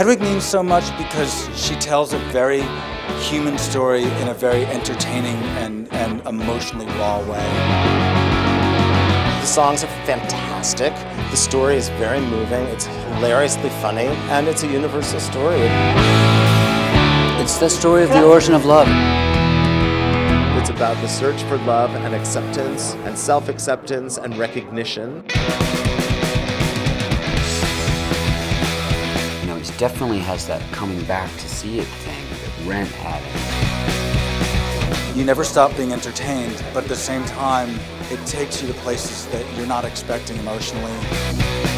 Hedwig means so much because she tells a very human story in a very entertaining and emotionally raw way. The songs are fantastic. The story is very moving. It's hilariously funny, and it's a universal story. It's the story of the origin of love. It's about the search for love and acceptance and self-acceptance and recognition. It definitely has that coming back to see it thing that Rent had. You never stop being entertained, but at the same time, it takes you to places that you're not expecting emotionally.